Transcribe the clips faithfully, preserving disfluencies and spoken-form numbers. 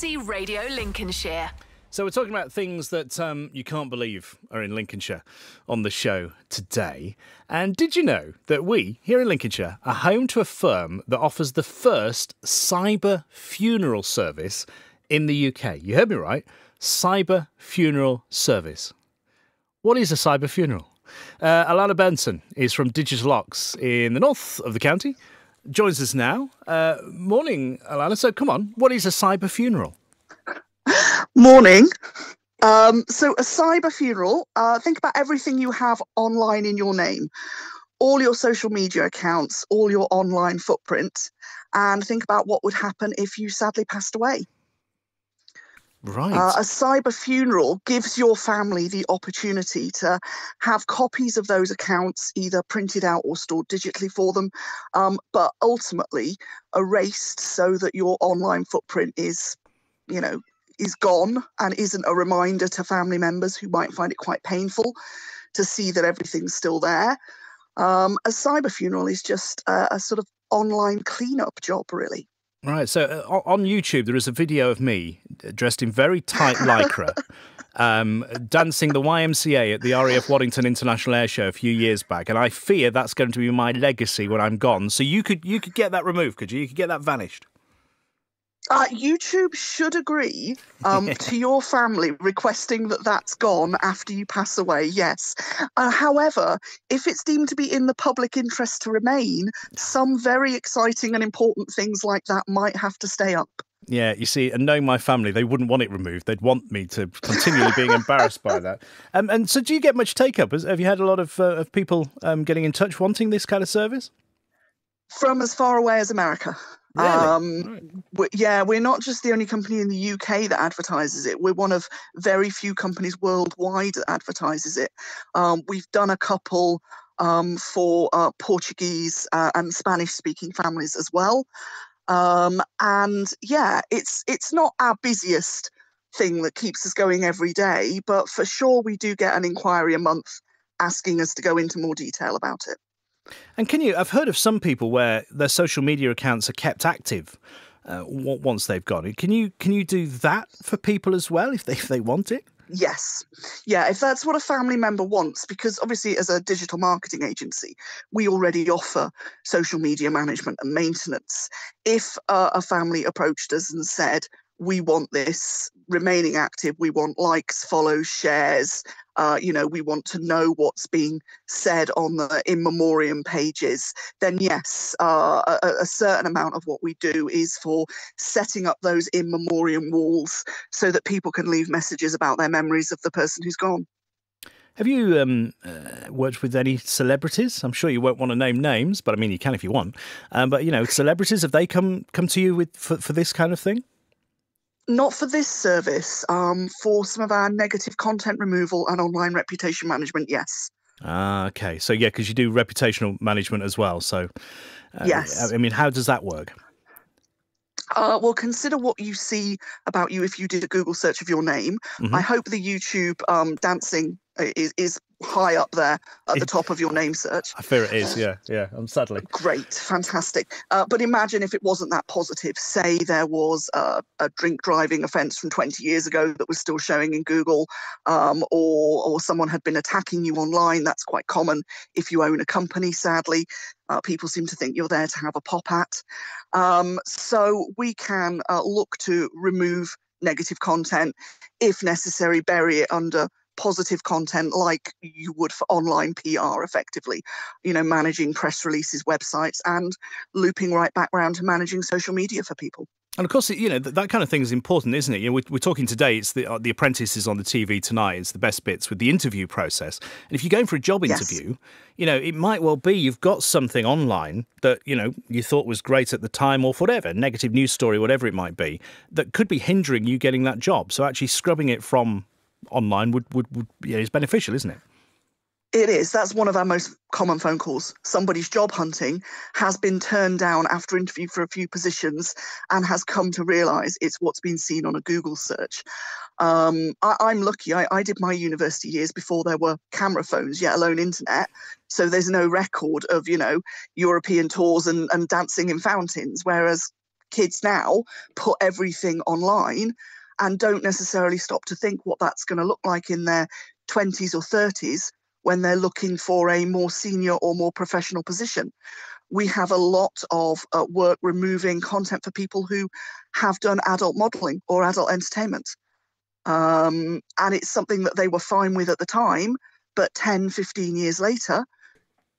B B C Radio Lincolnshire. So we're talking about things that um, you can't believe are in Lincolnshire on the show today. And did you know that we, here in Lincolnshire, are home to a firm that offers the first cyber funeral service in the U K? You heard me right. Cyber funeral service. What is a cyber funeral? Uh, Alana Benson is from DigitalOx in the north of the county. Joins us now. Uh, morning, Alana. So come on, what is a cyber funeral? Morning. Um, so a cyber funeral, uh, think about everything you have online in your name, all your social media accounts, all your online footprint, and think about what would happen if you sadly passed away. Right. Uh, a cyber funeral gives your family the opportunity to have copies of those accounts either printed out or stored digitally for them, um, but ultimately erased so that your online footprint is, you know, is gone and isn't a reminder to family members who might find it quite painful to see that everything's still there. Um, a cyber funeral is just a, a sort of online cleanup job, really. Right, so uh, on YouTube there is a video of me dressed in very tight lycra, um, dancing the Y M C A at the R A F Waddington International Air Show a few years back, and I fear that's going to be my legacy when I'm gone. So you could you could get that removed, could you? You could get that vanished. Uh, YouTube should agree um, to your family requesting that that's gone after you pass away, yes. Uh, however, if it's deemed to be in the public interest to remain, some very exciting and important things like that might have to stay up. Yeah, you see, and knowing my family, they wouldn't want it removed. They'd want me to continually being embarrassed by that. Um, and so do you get much take-up? Have you had a lot of, uh, of people um, getting in touch wanting this kind of service? From as far away as America. Really? Um, right. Yeah, we're not just the only company in the U K that advertises it. We're one of very few companies worldwide that advertises it. Um, we've done a couple um, for uh, Portuguese uh, and Spanish-speaking families as well. Um, and yeah, it's it's not our busiest thing that keeps us going every day, but for sure we do get an inquiry a month asking us to go into more detail about it. And can you, I've heard of some people where their social media accounts are kept active uh, once they've gone. Can you can you do that for people as well if they, if they want it? Yes. Yeah, if that's what a family member wants, because obviously as a digital marketing agency, we already offer social media management and maintenance. If uh, a family approached us and said, we want this remaining active, we want likes, follows, shares, Uh, you know, we want to know what's being said on the in memoriam pages, then yes, uh, a, a certain amount of what we do is for setting up those in memoriam walls so that people can leave messages about their memories of the person who's gone. Have you um, uh, worked with any celebrities? I'm sure you won't want to name names, but I mean, you can if you want. Um, but, you know, celebrities, have they come, come to you with for, for this kind of thing? Not for this service, um, for some of our negative content removal and online reputation management, yes. Ah, okay. So, yeah, because you do reputational management as well. So, uh, yes. I mean, how does that work? Uh, well, consider what you see about you if you did a Google search of your name. Mm-hmm. I hope the YouTube um, dancing is, is high up there at the top of your name search. I fear it is, yeah, yeah, um, sadly. Great, fantastic. Uh, but imagine if it wasn't that positive. Say there was a, a drink driving offence from twenty years ago that was still showing in Google, um, or, or someone had been attacking you online. That's quite common if you own a company, sadly. Uh, people seem to think you're there to have a pop at. Um, so we can uh, look to remove negative content. If necessary, bury it under positive content like you would for online P R, effectively, you know, managing press releases, websites, and looping right back round to managing social media for people. And of course, you know, that kind of thing is important, isn't it? You know, we're, we're talking today, it's the, uh, the Apprentice is on the T V tonight, it's the best bits with the interview process. And if you're going for a job interview, yes, you know, it might well be you've got something online that, you know, you thought was great at the time or for whatever, negative news story, whatever it might be, that could be hindering you getting that job. So actually scrubbing it from online would, would, would yeah, it's beneficial, isn't it? It is. That's one of our most common phone calls. Somebody's job hunting has been turned down after interview for a few positions and has come to realise it's what's been seen on a Google search. Um, I, I'm lucky. I, I did my university years before there were camera phones, let alone internet. So there's no record of, you know, European tours and, and dancing in fountains, whereas kids now put everything online and don't necessarily stop to think what that's going to look like in their twenties or thirties when they're looking for a more senior or more professional position. We have a lot of uh, work removing content for people who have done adult modelling or adult entertainment. Um, and it's something that they were fine with at the time, but ten, fifteen years later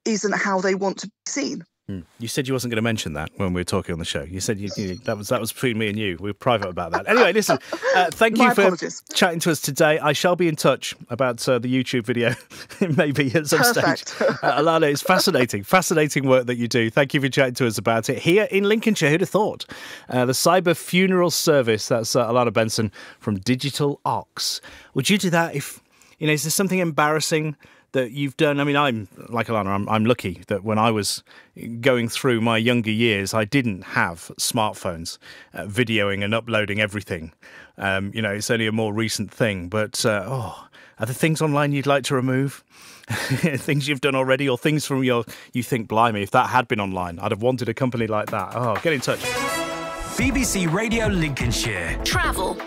isn't how they want to be seen. Mm. You said you wasn't going to mention that when we were talking on the show. You said you, you, that was that was between me and you. We were private about that. Anyway, listen, uh, thank you My for apologies. chatting to us today. I shall be in touch about uh, the YouTube video, maybe at some Perfect. stage. Uh, Alana, it's fascinating, fascinating work that you do. Thank you for chatting to us about it here in Lincolnshire. Who'd have thought? Uh, the Cyber Funeral Service. That's uh, Alana Benson from DigitalOx. Would you do that if, you know, is there something embarrassing that you've done? I mean, I'm like Alana, I'm, I'm lucky that when I was going through my younger years, I didn't have smartphones, uh, videoing and uploading everything. Um, you know, it's only a more recent thing, but uh, oh, are there things online you'd like to remove? Things you've done already, or things from your, you think, blimey, if that had been online, I'd have wanted a company like that. Oh, get in touch. B B C Radio Lincolnshire. Travel.